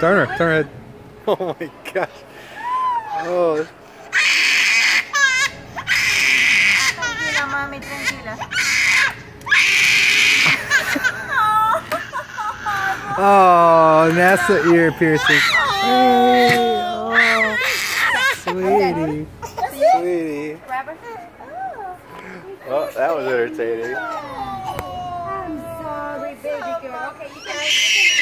Turn her, turn her head. Oh my gosh. Oh. Tranquila, mami, tranquila. Oh, that's the ear piercing. Hey, oh, sweetie. Sweetie. Oh, that was entertaining. I'm sorry, baby girl. Okay, you guys.